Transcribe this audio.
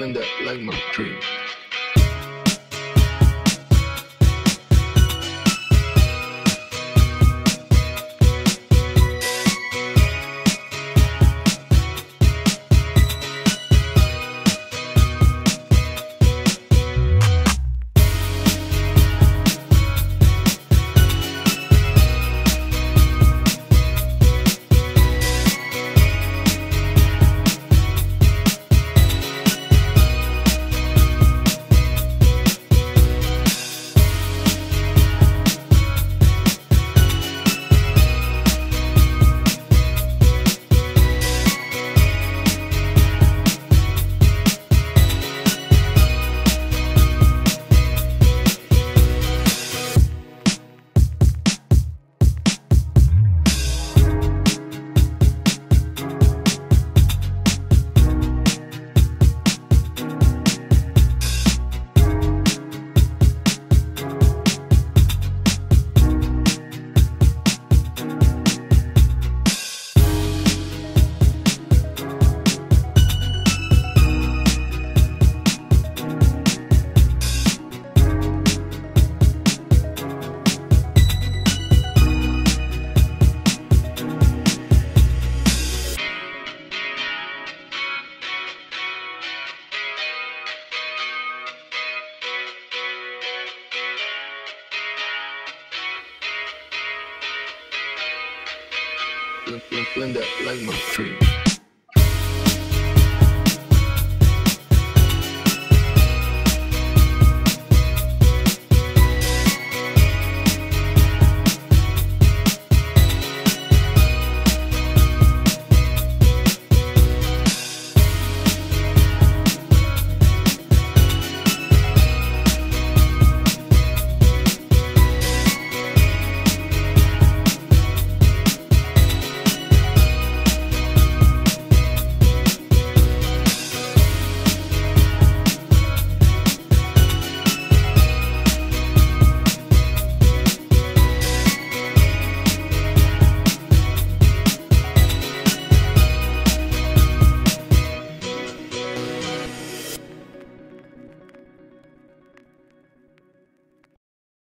explain that like my dream. Explain that like my dream.